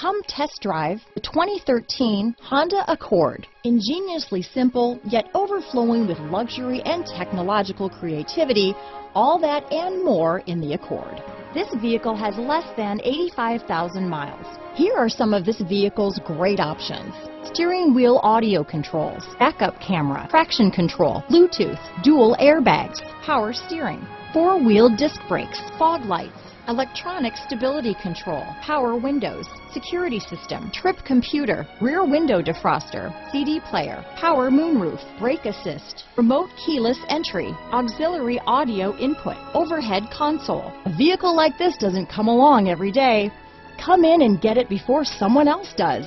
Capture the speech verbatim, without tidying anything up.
Come test drive the twenty thirteen Honda Accord. Ingeniously simple, yet overflowing with luxury and technological creativity, all that and more in the Accord. This vehicle has less than eighty-five thousand miles. Here are some of this vehicle's great options. Steering wheel audio controls, backup camera, traction control, Bluetooth, dual airbags, power steering, four-wheel disc brakes, fog lights, electronic stability control, power windows, security system, trip computer, rear window defroster, C D player, power moonroof, brake assist, remote keyless entry, auxiliary audio input, overhead console. A vehicle like this doesn't come along every day. Come in and get it before someone else does.